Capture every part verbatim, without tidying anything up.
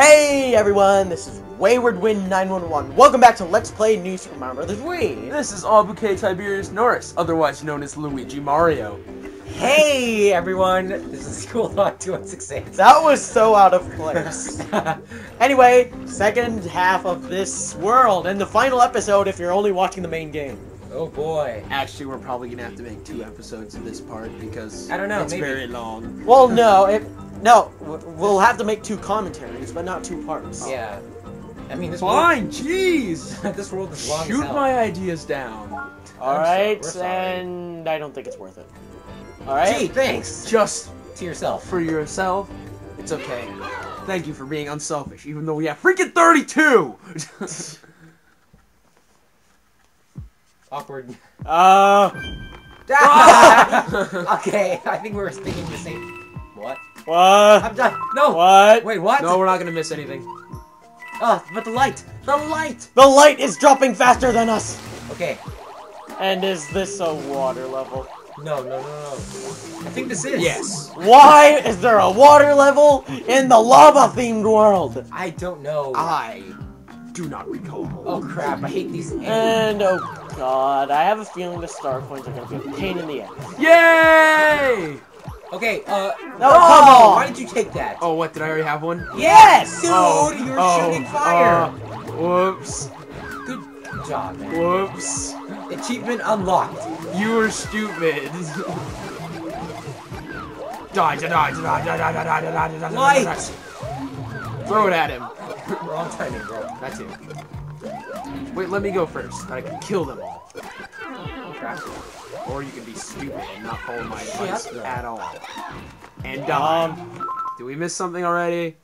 Hey everyone, this is Wayward Wind nine one one. Welcome back to Let's Play New Super Mario Bros. Wii. This is Albuquerque Tiberius Norris, otherwise known as Luigi Mario. Hey everyone, this is Cool Talk twenty sixteen. That was so out of place. Anyway, second half of this world, and the final episode if you're only watching the main game. Oh boy. Actually, we're probably gonna have to make two episodes of this part because I don't know, it's maybe. very long. Well, no, it... No, we'll have to make two commentaries, but not two parts. Yeah. I mean, this Fine, world... jeez! This world is long as hell. Shoot my ideas down. Alright, so, and I don't think it's worth it. Alright? Gee, thanks! Just... To yourself. For yourself, it's okay. Thank you for being unselfish, even though we have freaking thirty-two! Awkward. Uh... Okay, I think we were thinking the same... What? What? I'm done. No. What? Wait, what? No, we're not gonna miss anything. Ah, but the light. The light. The light is dropping faster than us. Okay. And is this a water level? No, no, no, no. I think this is. Yes. Why is there a water level in the lava-themed world? I don't know. I do not recall. Oh crap! I hate these. Angles. And oh god, I have a feeling the star coins are gonna be a pain in the ass. Yay! Okay, uh... No, no, come on! Why did you take that? Oh, what, did I already have one? Yes! Dude, oh, you're oh, shooting fire! Uh, whoops. Good job, man. Whoops. Achievement unlocked. You were stupid. Die, die, die, die, die, die, die, die, die, die, die, Light! Throw it at him. Wrong timing, bro. That's it. Wait, let me go first. I can kill them all. Oh, crap. Or you can be stupid and not follow my advice yep. at all. And um, um, did we miss something already?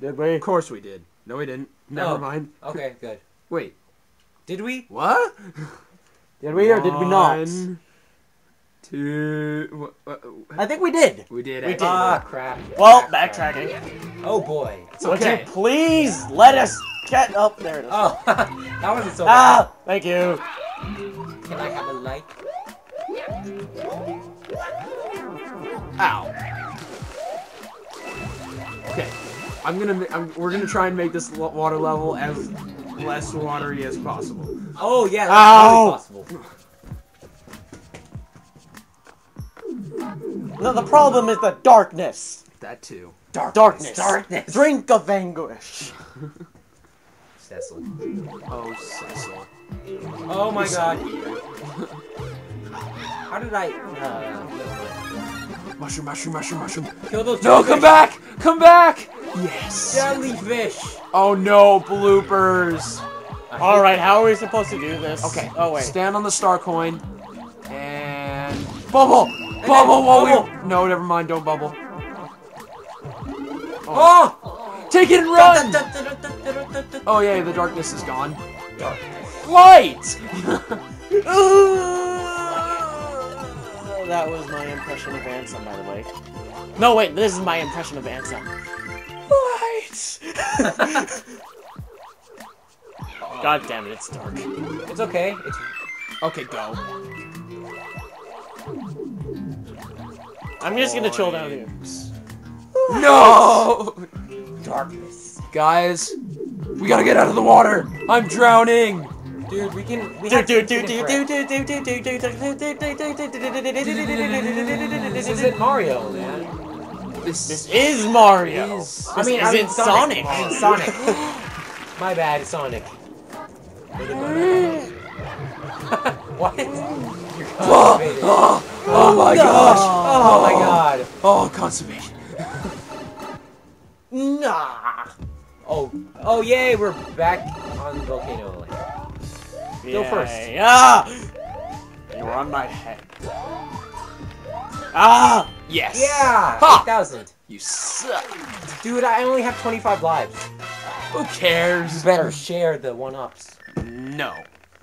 Did we? Of course we did. No, we didn't. Never no. mind. Okay, good. Wait, did we? What? Did we One, or did we not? Two. What, what? I think we did. We did. We did. Ah, oh, crap. Well, backtracking. Yeah. Oh boy. It's okay. Would you please yeah. let us get up there? It is. Oh, that wasn't so bad. Ah, thank you. Can I have a light? Ow. Okay, I'm gonna. I'm, we're gonna try and make this water level as less watery as possible. Oh yeah, that's totally possible. No, the problem is the darkness. That too. Darkness. Darkness. Darkness. Drink of anguish. Cecil. Oh Cecil. Oh my God. How did I? Uh, mushroom, mushroom, mushroom, mushroom. Kill those no, come fish. back! Come back! Yes. Jellyfish. Oh no, bloopers. All right, that. how are we supposed to do this? Okay. Oh wait. Stand on the star coin and bubble, and bubble, bubble. We... No, never mind. Don't bubble. Oh! oh! Take it and run! Oh yeah, the darkness is gone. Dark. Light. That was my impression of Ansem, by the way. No, wait, this is my impression of Ansem. What? God damn it, it's dark. It's okay. It's... Okay, go. I'm just gonna chill down here. No! Darkness. Guys, we gotta get out of the water! I'm drowning! Dude, we can. We have to do do do do do do do do do. This isn't Mario, man. This this is Mario. I mean, it's Sonic. It's Sonic. My bad, it's Sonic. What? Oh my gosh! Oh my god! Oh, consummation. Nah. Oh, oh yay! We're back on Volcano Land. Go yeah, first. Ah! You were on my head. Ah! Yes. Yeah! eight thousand. You suck. Dude, I only have twenty-five lives. Who cares? You better share the one-ups. No.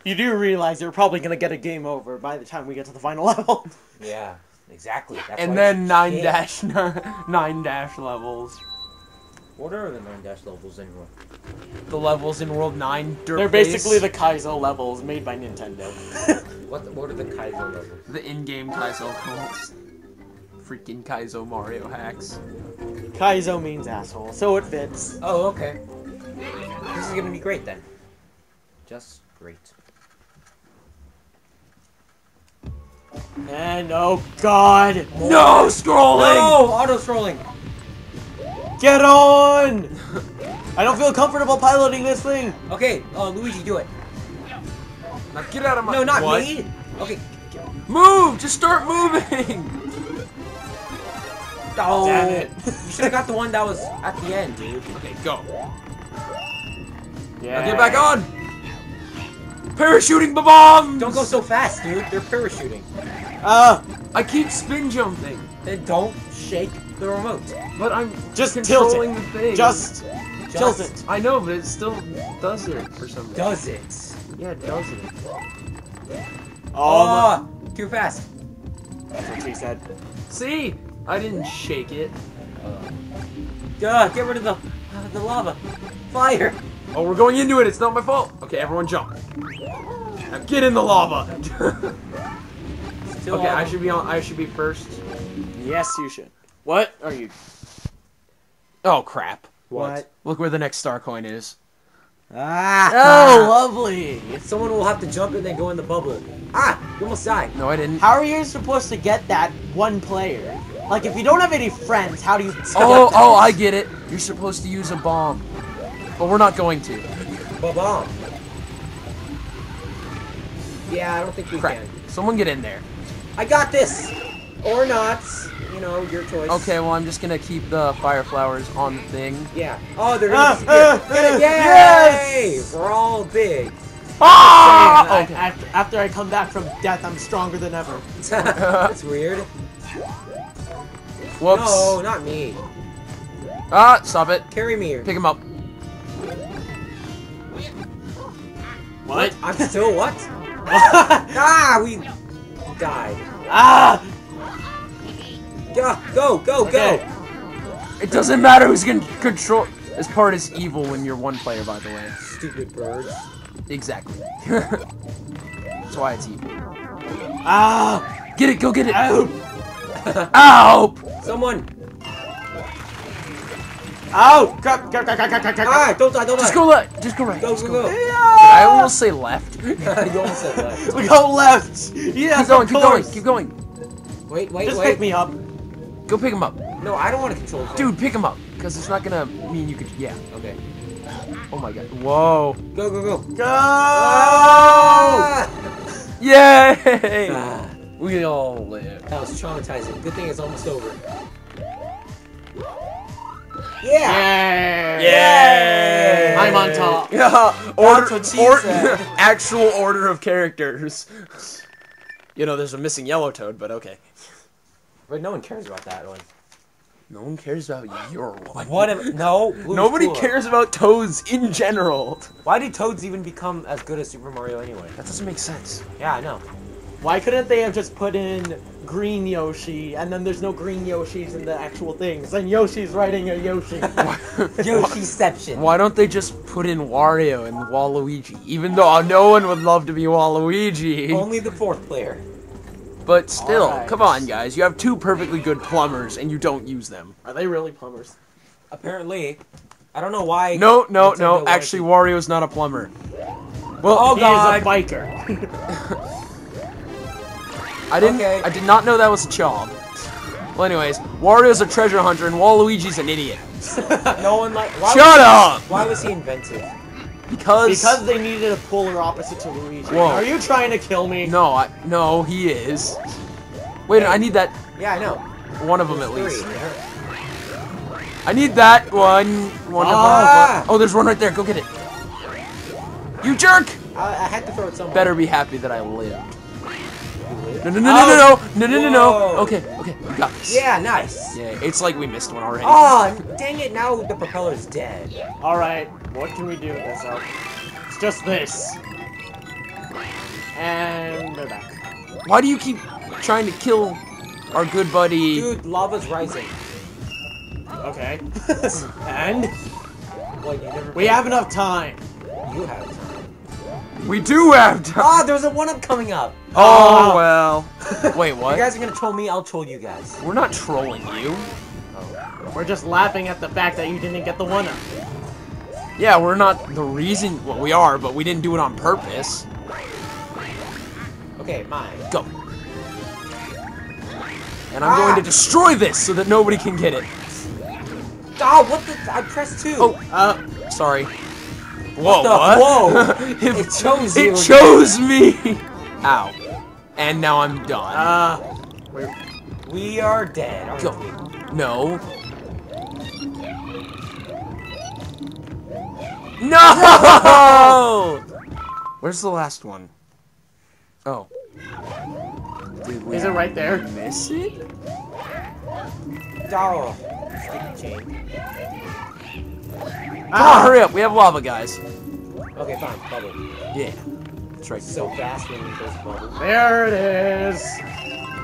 You do realize you're probably going to get a game over by the time we get to the final level. Yeah, exactly. That's and then nine dash, nine dash levels. What are the nine dash levels anyway? The levels in World nine. They're basically the Kaizo levels made by Nintendo. what, the, what are the Kaizo levels? The in-game Kaizo levels. Freaking Kaizo Mario hacks. Kaizo means asshole, so it fits. Oh, okay. This is gonna be great then. Just great. And oh god! Oh. No scrolling! No! Auto scrolling! Get on! I don't feel comfortable piloting this thing! Okay, oh, Luigi, do it. Now get out of my- No, not what? me! Okay. Move! Just start moving! Oh, damn it. You should have got the one that was at the end, dude. Okay, go. Yeah. Now get back on! Parachuting the bombs! Don't go so fast, dude. They're parachuting. Ah! Uh, I keep spin jumping. Then don't shake the remote. But I'm just controlling the thing. Just, just tilt it. I know, but it still does it for some reason. Does it? Yeah, does it. Oh, oh my. Too fast. That's what she said. See? I didn't shake it. Duh, get rid of the, uh, the lava. Fire! Oh, we're going into it. It's not my fault. Okay, everyone jump. Now get in the lava. Still okay, lava. I should be on. I should be first. Yes, you should. What are you? Oh, crap. What? what? Look where the next star coin is. Ah! Oh, lovely! Someone will have to jump and then go in the bubble. Ah! You almost died. No, I didn't. How are you supposed to get that one player? Like, if you don't have any friends, how do you... Oh, oh, I get it. You're supposed to use a bomb. But we're not going to. A bomb? Yeah, I don't think we Crap. can. Someone get in there. I got this! Or not. You know, your choice. Okay, well, I'm just gonna keep the fire flowers on the thing. Yeah. Oh, they're gonna disappear. Uh, uh, Get it! Yay! Yes! We're all big. Ah! Oh, okay. I, after, after I come back from death, I'm stronger than ever. That's weird. Whoops. No, not me. Ah, stop it. Carry me here. Pick him up. What? I'm still what? Ah, we died. Ah! Go, go, go, okay. go! It doesn't matter who's gonna control. This part is evil when you're one player, by the way. Stupid bird. Exactly. That's why it's evil. Ah! Get it, go get it! Ow! Ow! Someone! Ow! Crap, crap, crap, crap, crap, crap. Ah, don't die, don't die! Just go left! Just go right! Go, go, go! go. Yeah. I almost say left. You almost said left. We go left! Yeah, keep going, keep going, keep going! Wait, wait, Just wait. Just pick me up. Go pick him up. No, I don't want to control him. Dude, pick him up. Because it's not going to mean you could... Yeah. Okay. Oh my god. Whoa. Go, go, go. Go! Ah! Yay! Ah, we all live. That was traumatizing. Good thing it's almost over. Yeah! Yay! Yay! I'm on top. Yeah. Order, That's what or said. Actual order of characters. You know, there's a missing yellow toad, but okay. But no one cares about that one. No one cares about your one. What am, no. Nobody cool. cares about toads in general. Why did toads even become as good as Super Mario anyway? That doesn't make sense. Yeah, I know. Why couldn't they have just put in green Yoshi, and then there's no green Yoshis in the actual things, and Yoshi's riding a Yoshi. Yoshiception. Why don't they just put in Wario and Waluigi, even though no one would love to be Waluigi? Only the fourth player. But still, right. Come on, guys. You have two perfectly good plumbers, and you don't use them. Are they really plumbers? Apparently. I don't know why... No, no, no. Wario. Actually, Wario's not a plumber. Well, oh, he God. is a biker. I didn't. Okay. I did not know that was a job. Well, anyways, Wario's a treasure hunter and Waluigi's an idiot. no one like. Why Shut up! He, why was he invented? Because. Because they needed a polar opposite to Luigi. Whoa. Are you trying to kill me? No, I, no, he is. Wait, hey. I need that. Yeah, I know. One of them there's at least. Three, yeah. I need that one. One ah! of them. Oh, there's one right there. Go get it. You jerk! I, I had to throw it somewhere. Better be happy that I lived. No, no, no, oh. no, no, no, no, no, no, no. Okay, okay, we got this. Yeah, nice. Yeah, it's like we missed one already. Oh, dang it, now the propeller's dead. All right, what can we do with this? It's just this. And they're back. Why do you keep trying to kill our good buddy? Dude, lava's rising. Okay. and? Well, you never we have enough time. You have time. We do have time! Ah, there's a one-up coming up! Oh, well. Wait, what? You guys are gonna troll me, I'll troll you guys. We're not trolling you. Oh. We're just laughing at the fact that you didn't get the one-up. Yeah, we're not the reason... Well, we are, but we didn't do it on purpose. Okay, mine. Go. And I'm ah. going to destroy this so that nobody can get it. Oh, what the... I pressed two. Oh, uh... Sorry. Whoa, what? The, what? Whoa! it, it chose you. It chose me! Ow. And now I'm done. Uh... We're, we are dead, aren't Go. we? No. No! Where's the last one? Oh. Did we Is it right there? Miss it? Oh. Ah, oh, hurry up! We have lava, guys. Okay, fine. Bubble. Yeah. That's right. So fast when you first bubble. There it is.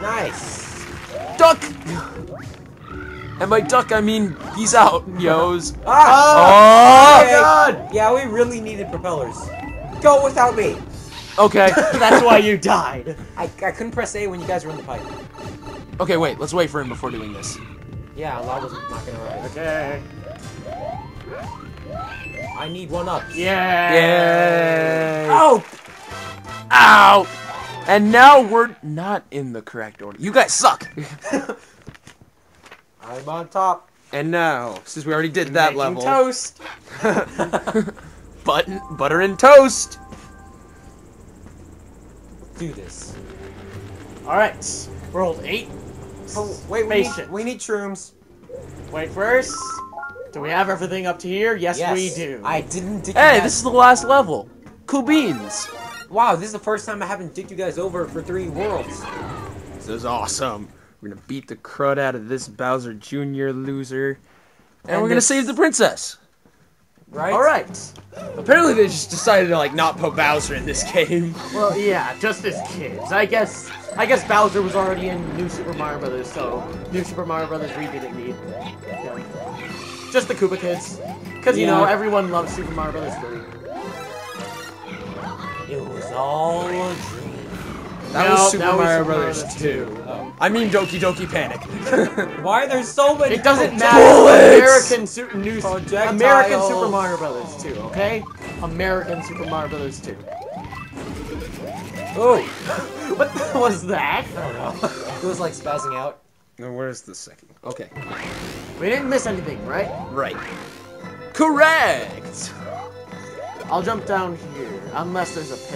Nice. Duck. And by duck, I mean he's out, yo's. Ah! Oh, okay. God! Yeah, we really needed propellers. Go without me. Okay. That's why you died. I I couldn't press A when you guys were in the pipe. Okay, wait. Let's wait for him before doing this. Yeah, lava's not gonna rise. Okay. I need one up. Yeah. Yay! Oh! Ow! And now we're not in the correct order. You guys suck. I'm on top. And now, since we already did I'm that level, toast. Button, butter and toast. Do this. All right, world eight. Oh, wait, we need, we need shrooms. Wait first. Do we have everything up to here? Yes, yes we do. I didn't. Dig hey, you guys. This is the last level. Cool beans. Wow, this is the first time I haven't dicked you guys over for three worlds. This is awesome. We're gonna beat the crud out of this Bowser Junior loser. And, and we're gonna save the princess. Right? Alright. Apparently they just decided to like not put Bowser in this game. Well yeah, just as kids. I guess I guess Bowser was already in New Super Mario Bros., so New Super Mario Bros. Wii didn't need. Yeah. Just the Koopa kids. Cause yeah. you know everyone loves Super Mario Bros. three. It was all a dream. That no, was Super that Mario was Brothers two. Oh. I mean Doki Doki Panic. Why there's so many? It doesn't matter. American Super New American Super Mario Brothers two. Okay, American Super Mario Brothers two. Oh, what the was that? I don't know. It was like spazzing out. No, where's the second? Okay. We didn't miss anything, right? Right. Correct. I'll jump down here unless there's a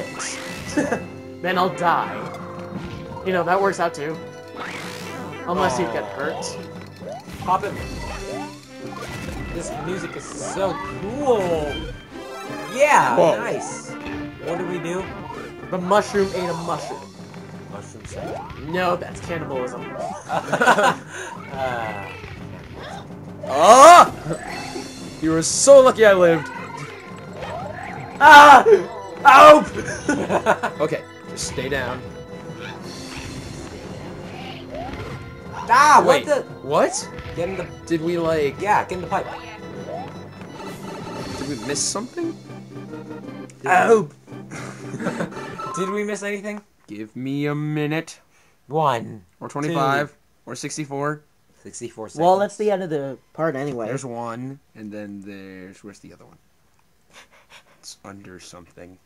pit. Then I'll die. You know, that works out too. Unless you get hurt. Pop it. This music is so cool. Yeah, Whoa. nice. What do we do? The mushroom ate a mushroom. Mushroom salad. No, that's cannibalism. uh. Oh! You were so lucky I lived. Ah! Ow! Okay. Just stay down. Ah, what Wait, the? What? Get in the... Did we, like... Yeah, get in the pipe. Did we miss something? Did oh! We... Did we miss anything? Give me a minute. One. Or twenty-five. Two. Or sixty-four. sixty-four seconds. Well, that's the end of the part anyway. There's one, and then there's... Where's the other one? It's under something.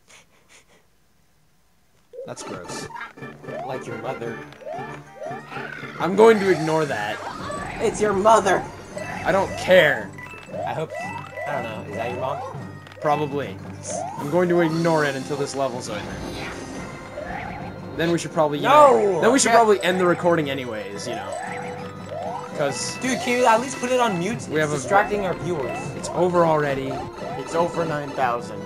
That's gross. Like your mother. I'm going to ignore that. It's your mother! I don't care. I hope... I don't know. Is that your mom? Probably. I'm going to ignore it until this level's over. Then we should probably... No! You know, then we should probably end the recording anyways, you know. Because... Dude, can you at least put it on mute? It's we have distracting a... our viewers. It's over already. It's over nine thousand.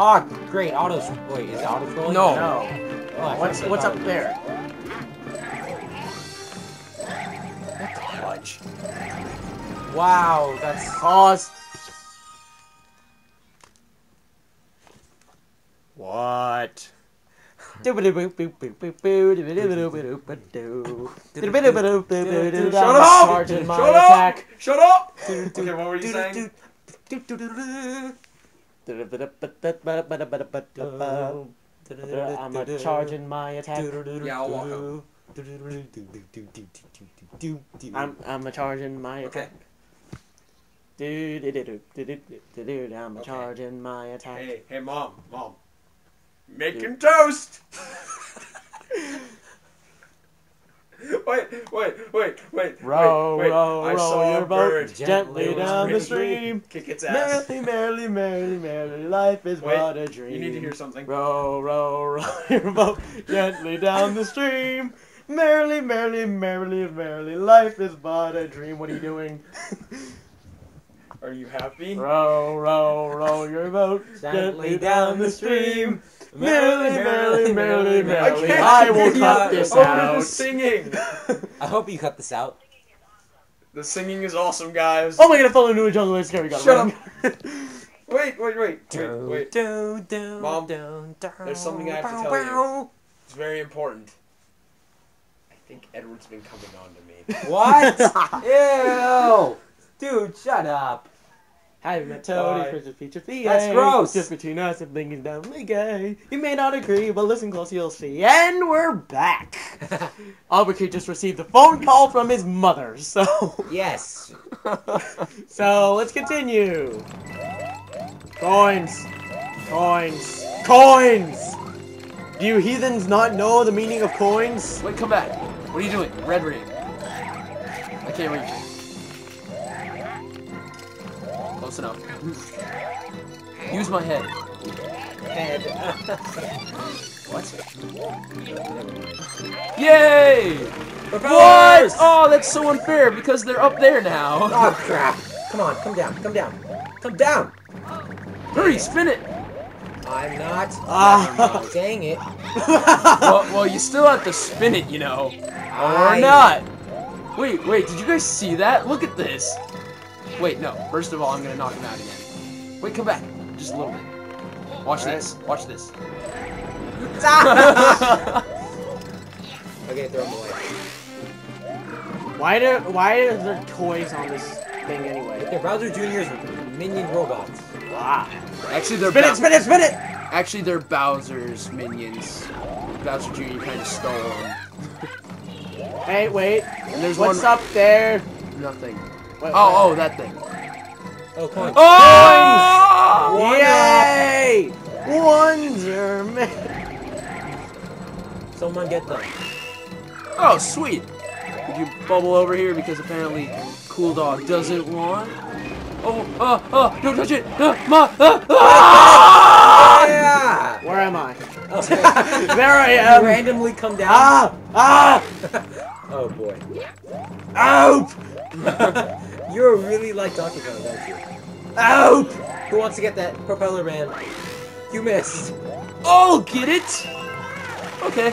Ah, oh, great, auto wait, is it auto scrolling? No. no. Oh, what's what's up there? What the fudge? Wow, that's awesome. What? Shut up! Shut up! Shut up! Okay, what were you saying? I'm a charging my attack. Yeah, I'll walk up. I'm I'm charging my attack. Okay. Do do do do do do do. I'm okay. charging my attack. Hey hey mom mom, make do. him toast. Wait, wait, wait, wait. Row, wait, wait. row, I row saw your boat gently, gently down the stream. Kick its ass. Merrily, merrily, merrily, merrily, life is wait, but a dream. You need to hear something. Row, row, row your boat gently down the stream. Merrily, merrily, merrily, merrily, life is but a dream. What are you doing? Are you happy? Row, row, row your boat gently down the stream. Merrily, merrily, merrily, merrily. I will cut this out. Over the singing. I hope you cut this out. The singing is awesome, guys. Oh, my God, I fell into a jungle. It's scary. Shut up. Wait, wait, wait. Wait, wait. Mom, there's something I have to tell you. It's very important. I think Edward's been coming on to me. What? Ew. Dude, shut up. I've met Toadie, Princess Peach, and Fiat. That's gross. Just between us and blinking down the gay. You may not agree, but listen close, you'll see. And we're back. Albuquerque just received a phone call from his mother, so... Yes. So, let's continue. Coins. Coins. Coins! Do you heathens not know the meaning of coins? Wait, come back. What are you doing? Red ring. I can't reach you. Close enough. Use my head. Head. What? Yay! What? Oh, that's so unfair because they're up there now. Oh, crap. Come on, come down, come down. Come down! Hurry, spin it! I'm not. Ah. Dang it. Well, well, you still have to spin it, you know. Or I... not. Wait, wait, did you guys see that? Look at this. Wait, no. First of all, I'm gonna knock him out again. Wait, come back. Just a little bit. Watch right. this. Watch this. Okay, throw him away. Why do why is there toys on this thing anyway? They're Bowser Junior's minion robots. Wow. Actually, they're spin it, spin it, spin it! Actually, they're Bowser's minions. Bowser Junior kind of stole them. Hey, wait. And there's What's one... up there? Nothing. Wait, oh, wait. oh, that thing. Oh, coins. Oh! Coins! Yay! Wonder Man. Someone get them. Oh, sweet. Could you bubble over here because apparently Cool Dog doesn't want? Oh, uh, uh, don't touch it! Uh, ma, uh, ah! Yeah. Where am I? Okay. There I am. You randomly come down. Ah! Ah! Oh, boy. Ow! You're really like Donkey Kong, aren't you? Ow! Who wants to get that propeller man? You missed. Oh, get it? Okay.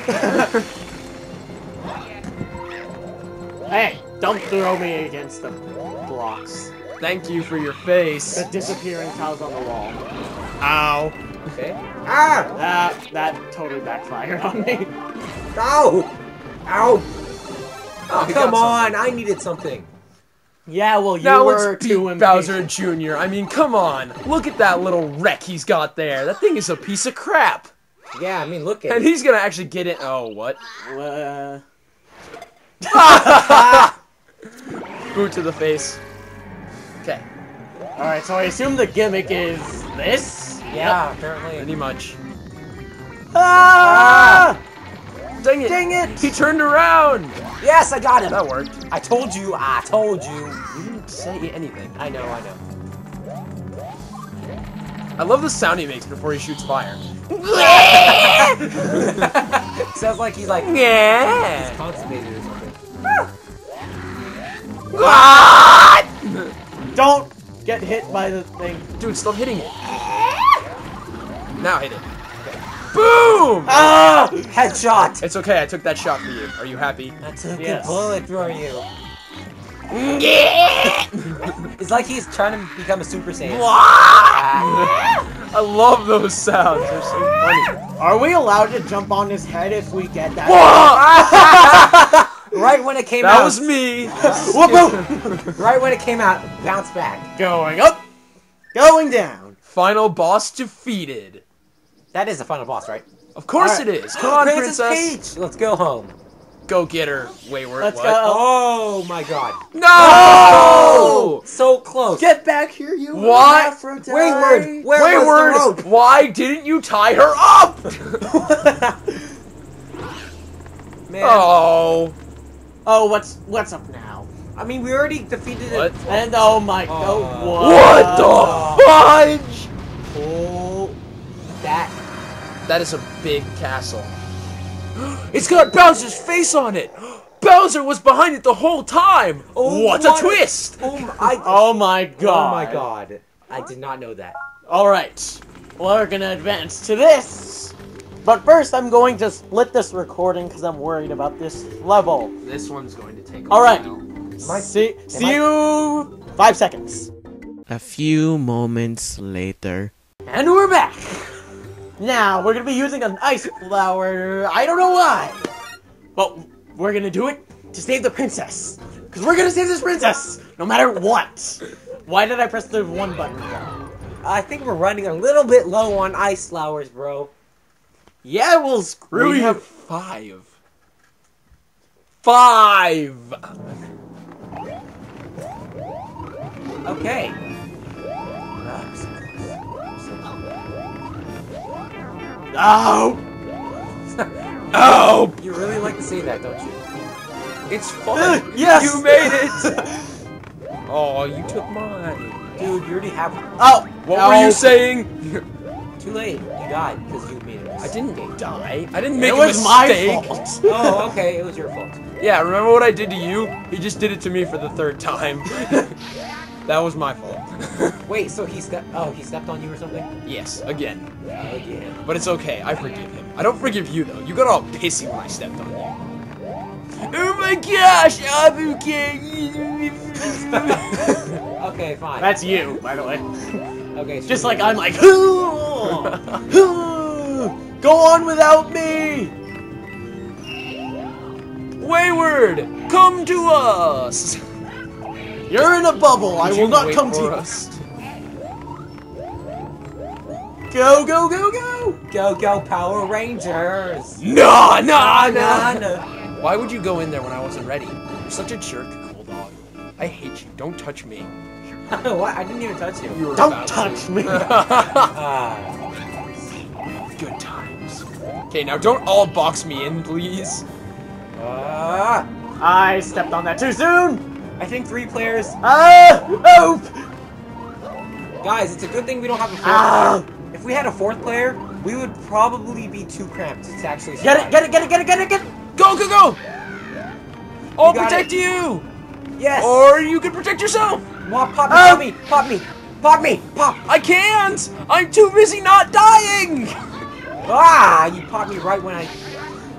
Hey, don't throw me against the blocks. Thank you for your face. The disappearing tiles on the wall. Ow. Okay. Ah! That, that totally backfired on me. Ow! Ow! Oh, oh come on! Something. I needed something. Yeah, well, you now were too impatient. Bowser Junior I mean, come on. Look at that little wreck he's got there. That thing is a piece of crap. Yeah, I mean, look at and it. And he's gonna actually get it. Oh, what? Uh... Boot to the face. Okay. Alright, so I assume the gimmick is this? Yeah, yep. Apparently. Pretty much. Ah! ah! Dang it. Dang it! He turned around! Yes, I got him! That worked. I told you, I told you. You didn't say anything. I know, I know. I love the sound he makes before he shoots fire. Sounds like he's like, yeah. He's constipated or something. What? Don't get hit by the thing. Dude, stop hitting it. Now hit it. Boom! Ah! Headshot! It's okay, I took that shot for you. Are you happy? That's a yes. good bullet for you. It's like he's trying to become a Super Saiyan. I love those sounds. They're so funny. Are we allowed to jump on his head if we get that? Right when it came that out. That was me. Right when it came out, bounce back. Going up. Going down. Final boss defeated. That is the final boss, right? Of course right. it is! Come on, Princess! Princess Peach! Let's go home. Go get her, Wayward. Let's what? go. Oh my god. No! Oh! So close. Get back here, you what? Wayward! Where Wayward! Was the rope? Why didn't you tie her up? Man. Oh. Oh, what's what's up now? I mean, we already defeated what? it. And oh my god. Uh, what? what the fudge? Oh. That. That is a big castle. It's got Bowser's face on it! Bowser was behind it the whole time! Oh, what a twist! Oh my, oh my god. Oh my god. I did not know that. Alright. We're gonna advance to this! But first, I'm going to split this recording because I'm worried about this level. This one's going to take a while. Alright. See, see you... Five seconds. A few moments later. And we're back! Now, we're gonna be using an ice flower, I don't know why! But we're gonna do it to save the princess! Cause we're gonna save this princess! No matter what! Why did I press the one button? I think we're running a little bit low on ice flowers, bro. Yeah, well screw we you! We have five. Five! Okay. Oh! Oh! You really like to say that, don't you? It's fun! Yes! You made it! Oh, you took mine. Dude, you already have one. Oh! What no. were you saying? Too late. You died because you made it. I didn't die. I didn't make it a mistake. It was my fault. Oh, okay. It was your fault. Yeah, remember what I did to you? He just did it to me for the third time. That was my fault. Wait, so he stepped- oh, he stepped on you or something? Yes, again. Again. But it's okay, I forgive him. I don't forgive you, though. You got all pissy when I stepped on you. Oh my gosh, Albuquerque! Okay, fine. That's you, by the way. Okay. Just like I'm like, go on without me! Wayward, come to us! You're in a bubble. I will not come to you. Go, go, go, go! Go, go, Power Rangers! Nah, nah, nah, nah! Why would you go in there when I wasn't ready? You're such a jerk, cool dog. I hate you. Don't touch me. What? I didn't even touch you. you Don't touch to. me! uh, good times. Okay, now don't all box me in, please. Uh, I stepped on that too soon! I think three players. Ah! Oh! Guys, it's a good thing we don't have a fourth ah. player. If we had a fourth player, we would probably be too cramped to actually survive. Get it! Get it! Get it! Get it! Get it! Go! Go! Go! I'll protect it. you. Yes. Or you can protect yourself. Pop, pop, ah. pop me! Pop me! Pop me! Pop! I can't! I'm too busy not dying. Ah! You popped me right when I.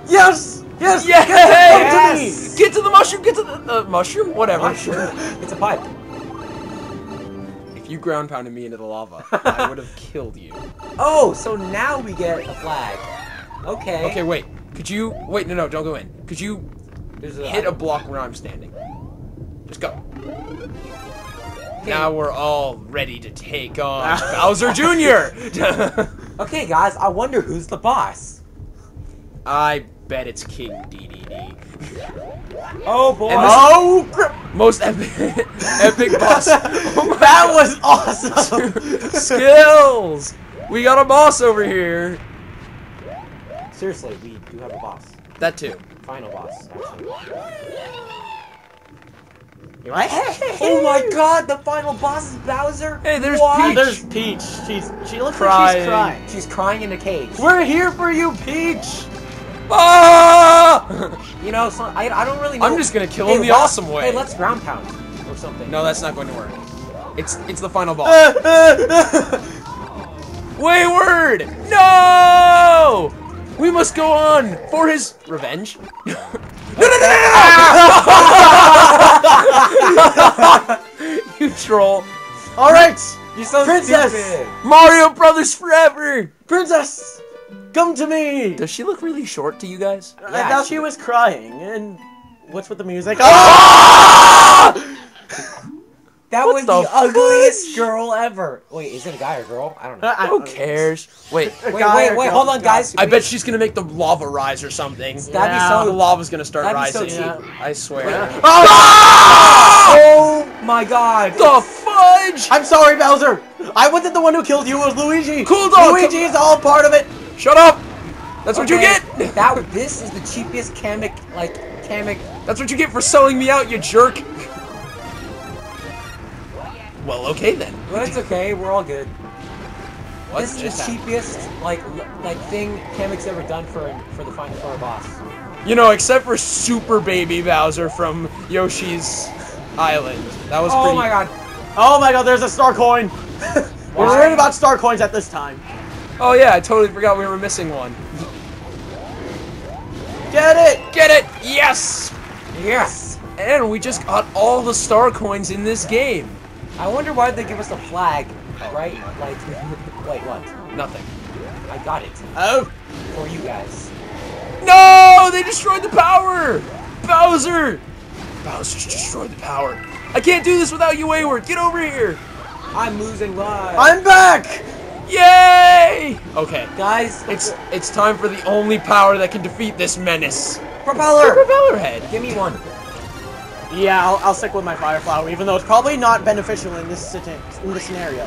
Yes! Yes! Yes! yes! Get to the mushroom! Get to the uh, mushroom? Whatever. Mushroom. It's a pipe. If you ground pounded me into the lava, I would have killed you. Oh, so now we get a flag. Okay. Okay, wait. Could you... Wait, no, no, don't go in. Could you There's a hit item. a block where I'm standing? Just go. Okay. Now we're all ready to take on Bowser Junior Okay, guys, I wonder who's the boss. I... bet it's King D D D. Oh boy! And oh crap! Most epic, epic boss. Oh, that was awesome. Skills. We got a boss over here. Seriously, we do have a boss. That too. Final boss. Actually. What? Oh my God! The final boss is Bowser. Hey, there's what? Peach. There's Peach. She's she looks crying. like she's crying. She's crying in a cage. We're here for you, Peach. Ah! You know, so I, I don't really know. I'm just gonna kill him hey, the awesome way. Hey, let's ground pound or something. No, that's not going to work. It's it's the final boss. Uh, uh, uh. Wayward! No! We must go on for his revenge. no, no, no, no, no! You troll. All right, you so Princess! Stupid. Mario Brothers forever! Princess! Come to me! Does she look really short to you guys? Yeah, now she, she was crying, and what's with the music? Oh! That was the, the ugliest girl ever. Wait, is it a guy or girl? I don't know. Who cares? Wait, wait, wait, wait, hold on, guys. I bet she's gonna make the lava rise or something. That'd yeah. be so. The lava's gonna start That'd rising. Be so cheap. Yeah. I swear. Oh! Oh! Oh my God! The fudge! I'm sorry, Bowser. I wasn't the one who killed you. It was Luigi. Cool Dog. Luigi is all part of it. Shut up. That's okay. What you get. That this is the cheapest Kamek like Kamek. That's what you get for selling me out, you jerk. Well, okay then. Well, it's okay. We're all good. What this is the happened? cheapest like like thing Kamek's ever done for for the final for a boss. You know, except for Super Baby Bowser from Yoshi's Island. That was. Oh pretty... my God! Oh my God! There's a star coin. We're worried about star coins at this time. Oh yeah, I totally forgot we were missing one. Get it! Get it! Yes! Yes! And we just got all the star coins in this game. I wonder why they give us a flag, right? Like, wait, what? Nothing. I got it. Oh! For you guys. No! They destroyed the power! Bowser! Bowser's destroyed the power. I can't do this without you, Wayward! Get over here! I'm losing lives. I'm back! Yay! Okay, guys, it's it's time for the only power that can defeat this menace. Propeller! The propeller head! Give me one. Yeah, I'll, I'll stick with my fire flower, even though it's probably not beneficial in this in this scenario.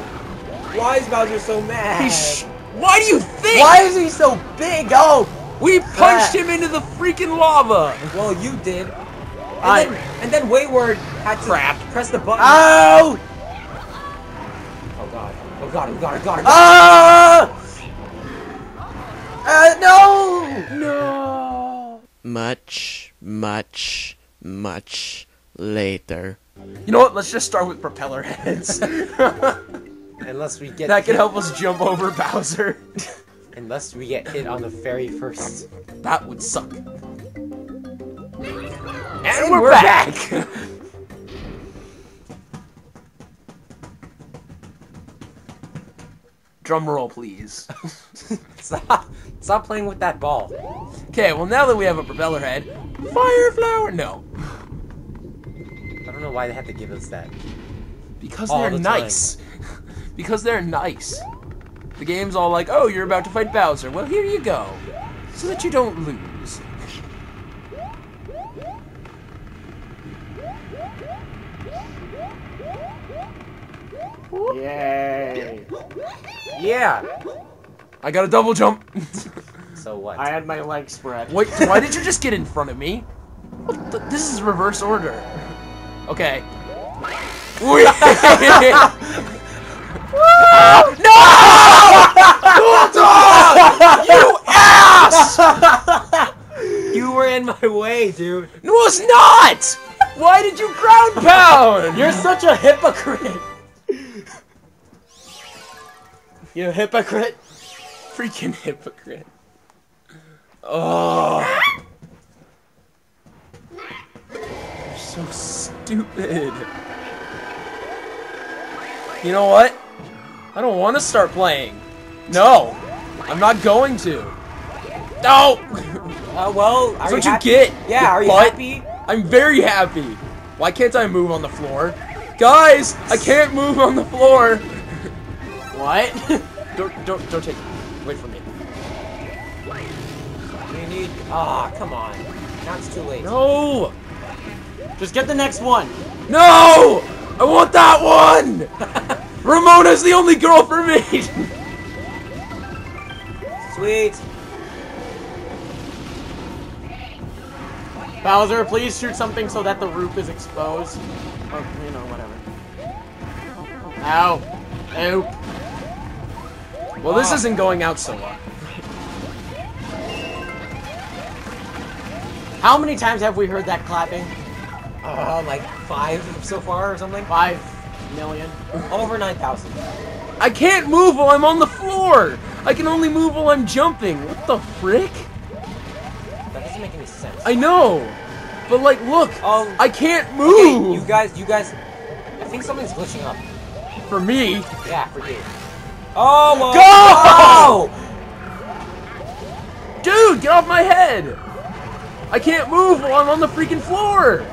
Why is Bowser so mad? He sh Why do you think? Why is he so big? Oh, we punched him into the freaking lava. Well, you did. And I. Then, and then Wayward had to Crap. press the button. Oh! Oh God. Oh God, oh God, oh God, oh God. Ah! Uh, no! No! Much, much, much later. You know what? Let's just start with propeller heads. Unless we get That hit. Can help us jump over Bowser. Unless we get hit on the very first. That would suck. And, and we're, we're back! back. Drum roll, please. stop, stop playing with that ball. Okay, well now that we have a propeller head, fire flower. No. I don't know why they have to give us that. Because all they're the nice. Time. Because they're nice. The game's all like, oh, you're about to fight Bowser. Well, here you go, so that you don't lose. Yay! Yeah! I got a double jump! So what? I had my legs spread. Wait, why did you just get in front of me? What the, this is reverse order. Okay. No! Bulldog! You ass! You were in my way, dude. No, it's not! Why did you ground pound? You're such a hypocrite! You hypocrite! Freaking hypocrite. Oh. You're so stupid. You know what? I don't want to start playing. No! I'm not going to. No! Uh, well, are That's you what happy? you get! Yeah, are you butt. happy? I'm very happy! Why can't I move on the floor? Guys! I can't move on the floor! What? don't, don't, don't take it. Wait for me. You need... Ah, oh, come on. Now it's too late. No! Just get the next one. No! I want that one! Ramona's the only girl for me! Sweet. Bowser, please shoot something so that the roof is exposed. Or, you know, whatever. Ow. Ow. Well, this isn't going out so well. How many times have we heard that clapping? Uh, like five so far or something? Five million. Over nine thousand. I can't move while I'm on the floor! I can only move while I'm jumping! What the frick? That doesn't make any sense. I know! But like, look! Um, I can't move! Okay, you guys, you guys... I think something's glitching up. For me? Yeah, for you. Oh, well, go! Oh! Dude, get off my head! I can't move while I'm on the freaking floor!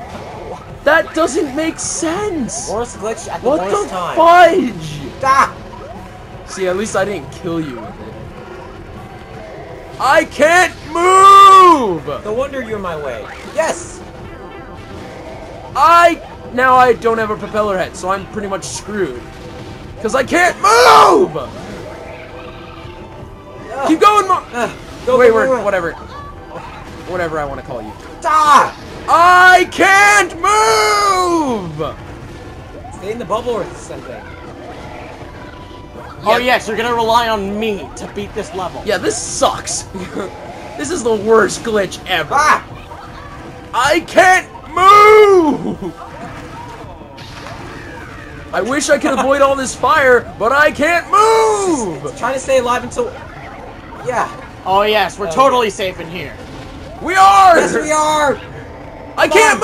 That doesn't make sense! Worst glitch at the what worst the time. What the fudge? Ah! See, at least I didn't kill you with it. I can't move! No wonder you're my way. Yes! I... Now I don't have a propeller head, so I'm pretty much screwed. Because I can't move! Uh, Keep going, Mo... Uh, go Wayward, go whatever. Whatever I want to call you. Ah! I can't move! Stay in the bubble or something. Oh, yep. Yes, you're gonna rely on me to beat this level. Yeah, this sucks. This is the worst glitch ever. Ah! I can't move! I wish I could avoid all this fire, but I can't move! Just trying to stay alive until... Yeah. Oh, yes, we're oh, totally yeah. safe in here. We are! Yes, we are! I Fun. can't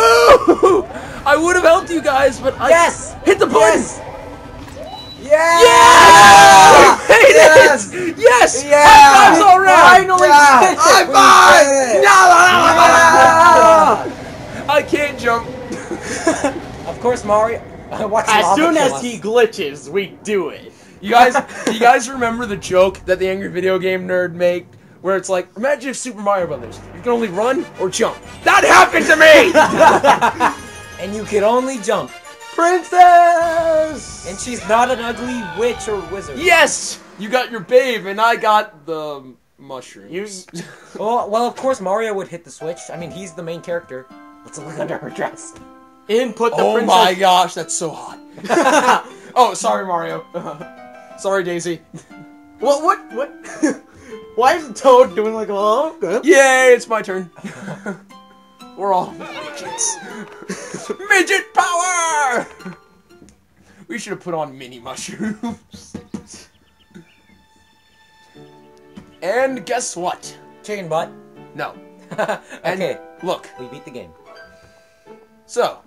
move! I would have helped you guys, but I... Yes! Hit the button! Yes! Yeah! Yeah! We made yes! it! Yes! Yeah! High fives already! Finally! Yeah! High five! No! Yeah! I can't jump. Of course, Mario. Watch as soon as he glitches, we do it. You guys, you guys remember the joke that the angry video game nerd made, where it's like, imagine if Super Mario Brothers, you can only run or jump. That happened to me. And you can only jump. Princess! And she's not an ugly witch or wizard. Yes! You got your babe, and I got the mushrooms. You... oh, well, of course Mario would hit the switch. I mean, he's the main character. Let's look under her dress. Input the oh princess. Oh my gosh, that's so hot. Oh, sorry, Mario. Sorry, Daisy. What? What? What? Why is Toad doing like a oh, good? Yay, it's my turn. We're all midgets. Midget power! We should have put on mini mushrooms. And guess what? Chicken butt. No. And okay. Look. We beat the game. So,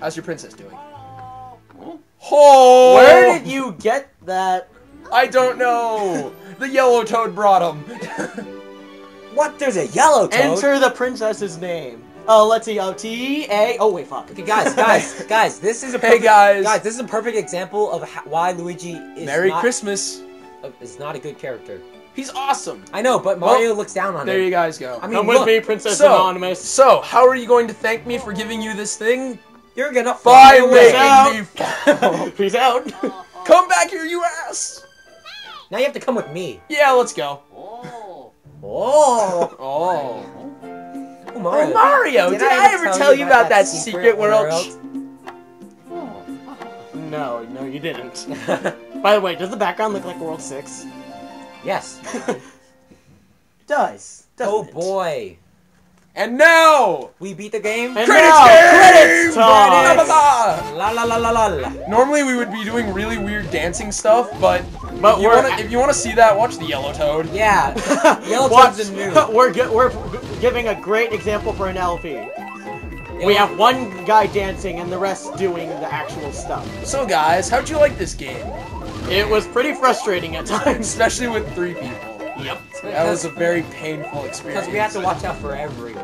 how's your princess doing? Oh! Where did you get that? I don't know. The yellow toad brought him. What? There's a yellow toad? Enter the princess's name. Oh, uh, let's see. Oh, T A. Oh, wait, fuck. Okay, guys, guys, guys. This is a perfect, hey, guys. Guys, this is a perfect example of how, why Luigi is Merry not, Christmas. Uh, is not a good character. He's awesome. I know, but Mario well, looks down on there him. There you guys go. I mean, Come look, with me, Princess so, Anonymous. So, how are you going to thank me for giving you this thing? You're gonna find me. Peace out. Come back here, you ass. Now you have to come with me. Yeah, let's go. Oh. Oh. Oh. Oh, Mario, oh, Mario. Did, did I, I ever tell, tell you about, about that secret, secret world? world? No, no, you didn't. By the way, does the background look like World six? Yes. It does. Oh, it? boy. And now! We beat the game. And credits now, game! Credits time! Credits. La, la, la, la, la, la. Normally we would be doing really weird dancing stuff, but, but if, you wanna, if you want to see that, watch the Yellow Toad. Yeah. Yellow Toad's is new. We're, we're giving a great example for an L P. We have one guy dancing and the rest doing the actual stuff. So guys, how'd you like this game? It was pretty frustrating at times. Especially with three people. Yep. That was a very painful experience. Because we had to watch out for everyone.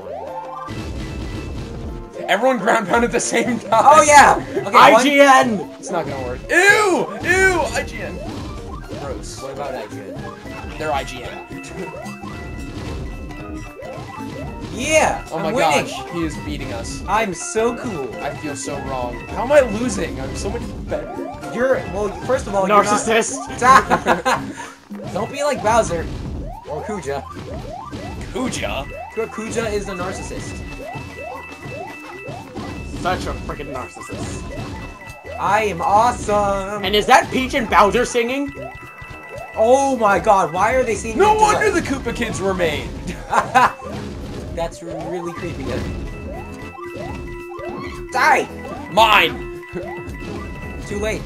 Everyone ground pound at the same time. Oh yeah! Okay, I G N! One... It's not gonna work. Ew! Ew! I G N! Gross. What about I G N? They're I G N. Yeah! Oh I'm my winning. gosh, he is beating us. I'm so cool. I feel so wrong. How am I losing? I'm so much better. You're, well, first of all, narcissist. you're Narcissist! Don't be like Bowser. Or Kuja. Kuja? Kuja is the narcissist. Such a freaking narcissist. I am awesome! And is that Peach and Bowser singing? Oh my god, why are they singing? No wonder the Koopa Kids were made! That's really creepy. Die! Mine! Too late.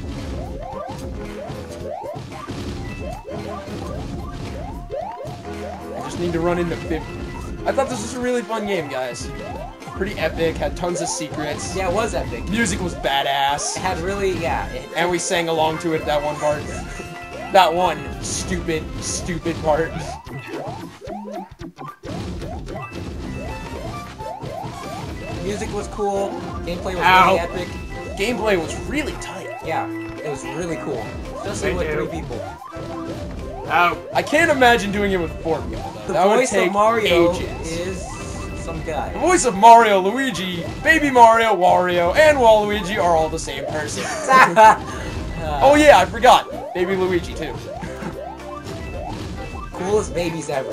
Need to run into fifty. I thought this was a really fun game, guys. Pretty epic, had tons of secrets. Yeah, it was epic. Music was badass. It had really, yeah. It, and we sang along to it that one part. That one stupid, stupid part. music was cool, gameplay was Ow. really epic. Gameplay was really tight. Yeah, it was really cool. Especially with three people. Ow. I can't imagine doing it with four people, though. The that voice would take of Mario ages. is some guy. The voice of Mario, Luigi, Baby Mario, Wario, and Waluigi are all the same person. uh, oh yeah, I forgot. Baby Luigi, too. Coolest babies ever.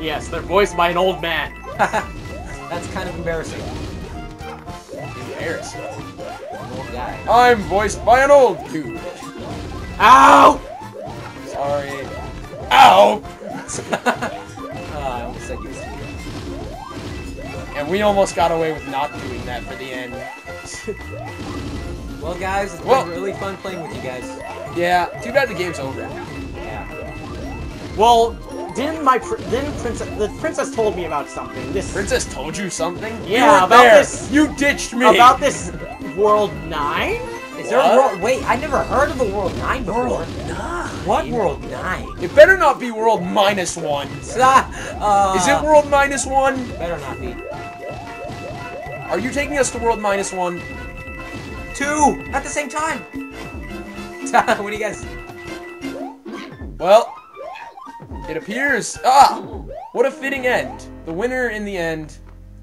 Yes, they're voiced by an old man. That's kind of embarrassing. Embarrassing? An old guy. I'm voiced by an old dude. Ow! Sorry. Ow! uh, I almost said you. And we almost got away with not doing that for the end. Well, guys, it's well, been really fun playing with you guys. Yeah, too bad the game's over. Yeah. Well, didn't my pr didn't princess the princess told me about something? This princess told you something? Yeah, you about there. this. You ditched me. About this World Nine? Is what? there a world? Wait, I never heard of the World Nine before. World Nine? What World Nine? It better not be World Minus One. Uh, Is it World Minus One? Better not be. Are you taking us to World Minus One? Two at the same time. What do you guys? Well. It appears... Ah! What a fitting end. The winner in the end,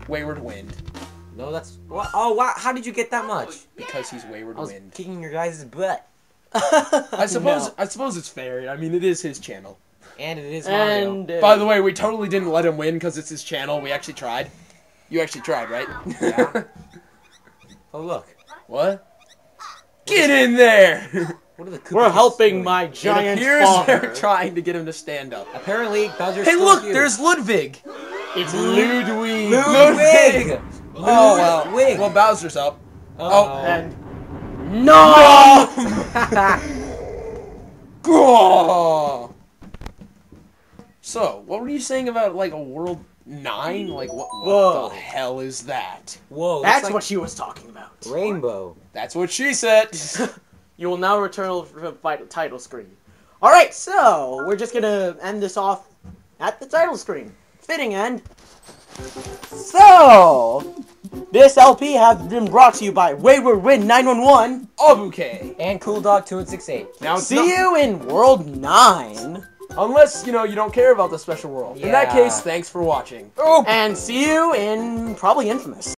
Wayward Wind. No, that's... What? Oh, wow. How did you get that much? Because he's Wayward I was Wind. kicking your guys' butt. I suppose no. I suppose it's fair. I mean, it is his channel. And it is Mario. And, uh, by the way, we totally didn't let him win because it's his channel. We actually tried. You actually tried, right? Yeah. Oh, look. What? Get in there! What are the We're helping doing? my giant father. It appears they're trying to get him to stand up. Apparently, Bowser's Hey, look! Cute. There's Ludwig! It's Ludwig! Ludwig! Ludwig! Ludwig. Oh, well. Ludwig. Well, Bowser's up. Uh oh. And... No! No! So, what were you saying about, like, a World Nine? Like, what, what the hell is that? Whoa. That's like what she was talking about. Rainbow. That's what she said. You will now return to the title screen. Alright, so we're just gonna end this off at the title screen. Fitting end. So, this L P has been brought to you by Wayward Wind nine one one, Albuquerque, and Cool Dog two one six eight. Now, see you in World nine. Unless, you know, you don't care about the special world. Yeah. In that case, thanks for watching. Oh. And see you in probably Infamous.